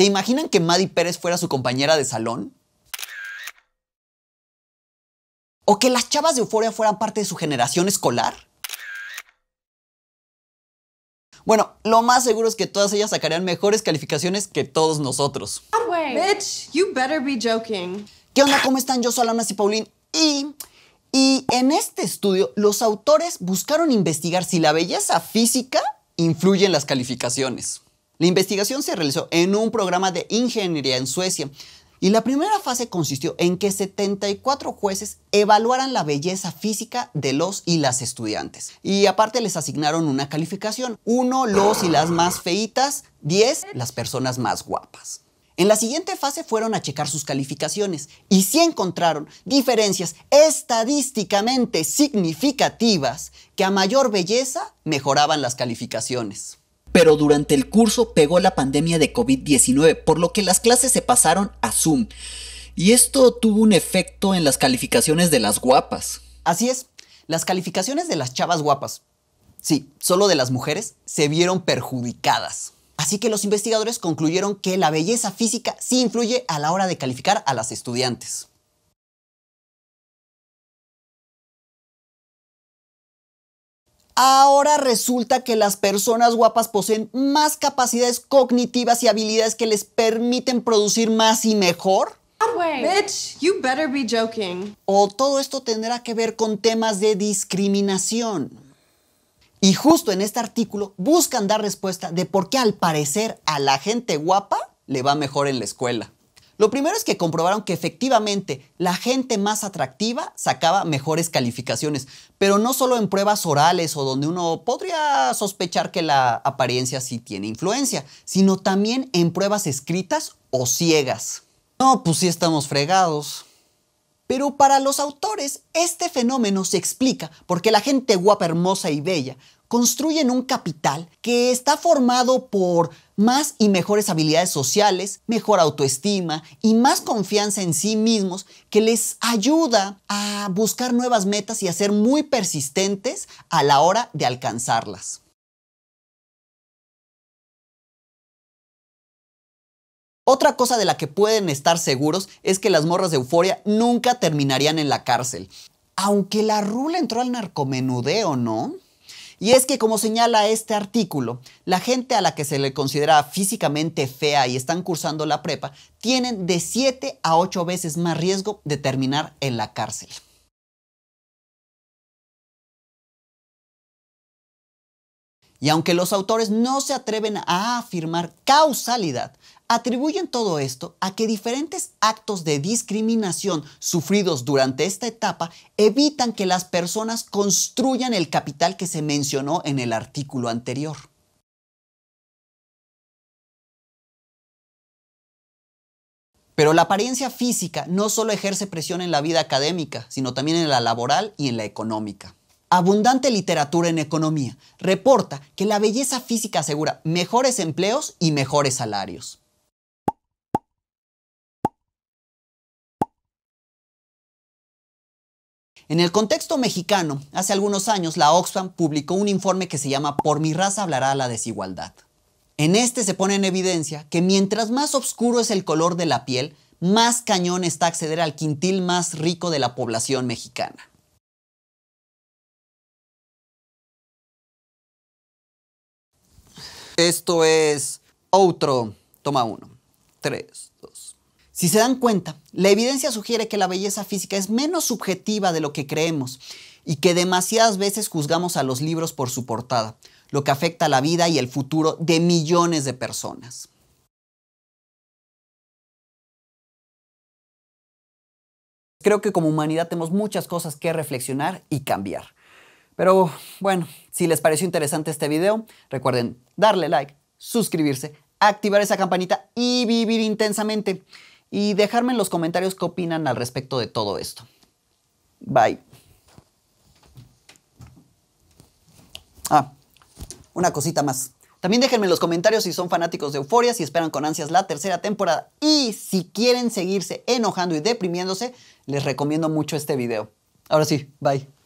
¿Se imaginan que Maddie Pérez fuera su compañera de salón? ¿O que las chavas de Euphoria fueran parte de su generación escolar? Bueno, lo más seguro es que todas ellas sacarían mejores calificaciones que todos nosotros. Bitch, you better be joking. ¿Qué onda? ¿Cómo están? Yo soy Alain Massieu y Paulín y en este estudio los autores buscaron investigar si la belleza física influye en las calificaciones. La investigación se realizó en un programa de ingeniería en Suecia y la primera fase consistió en que 74 jueces evaluaran la belleza física de los y las estudiantes. Y aparte les asignaron una calificación. 1, los y las más feitas. 10, las personas más guapas. En la siguiente fase fueron a checar sus calificaciones y sí encontraron diferencias estadísticamente significativas que a mayor belleza mejoraban las calificaciones. Pero durante el curso pegó la pandemia de COVID-19, por lo que las clases se pasaron a Zoom. Y esto tuvo un efecto en las calificaciones de las guapas. Así es, las calificaciones de las chavas guapas, sí, solo de las mujeres, se vieron perjudicadas. Así que los investigadores concluyeron que la belleza física sí influye a la hora de calificar a las estudiantes. Ahora resulta que las personas guapas poseen más capacidades cognitivas y habilidades que les permiten producir más y mejor. Bitch, you better be joking. O todo esto tendrá que ver con temas de discriminación. Y justo en este artículo buscan dar respuesta de por qué al parecer a la gente guapa le va mejor en la escuela. Lo primero es que comprobaron que efectivamente la gente más atractiva sacaba mejores calificaciones, pero no solo en pruebas orales o donde uno podría sospechar que la apariencia sí tiene influencia, sino también en pruebas escritas o ciegas. No, pues sí estamos fregados. Pero para los autores, este fenómeno se explica porque la gente guapa, hermosa y bella construyen un capital que está formado por más y mejores habilidades sociales, mejor autoestima y más confianza en sí mismos que les ayuda a buscar nuevas metas y a ser muy persistentes a la hora de alcanzarlas. Otra cosa de la que pueden estar seguros es que las morras de Euphoria nunca terminarían en la cárcel. Aunque la rula entró al narcomenudeo, ¿no? Y es que, como señala este artículo, la gente a la que se le considera físicamente fea y están cursando la prepa tienen de 7 a 8 veces más riesgo de terminar en la cárcel. Y aunque los autores no se atreven a afirmar causalidad, atribuyen todo esto a que diferentes actos de discriminación sufridos durante esta etapa evitan que las personas construyan el capital que se mencionó en el artículo anterior. Pero la apariencia física no solo ejerce presión en la vida académica, sino también en la laboral y en la económica. Abundante literatura en economía reporta que la belleza física asegura mejores empleos y mejores salarios. En el contexto mexicano, hace algunos años la Oxfam publicó un informe que se llama Por mi raza hablará la desigualdad. En este se pone en evidencia que mientras más oscuro es el color de la piel, más cañón está acceder al quintil más rico de la población mexicana. Esto es otro. Toma 1, 3, 2. Si se dan cuenta, la evidencia sugiere que la belleza física es menos subjetiva de lo que creemos y que demasiadas veces juzgamos a los libros por su portada, lo que afecta la vida y el futuro de millones de personas. Creo que como humanidad tenemos muchas cosas que reflexionar y cambiar. Pero bueno, si les pareció interesante este video, recuerden darle like, suscribirse, activar esa campanita y vivir intensamente. Y dejarme en los comentarios qué opinan al respecto de todo esto. Bye. Ah, una cosita más. También déjenme en los comentarios si son fanáticos de Euphoria, si esperan con ansias la tercera temporada. Y si quieren seguirse enojando y deprimiéndose, les recomiendo mucho este video. Ahora sí, bye.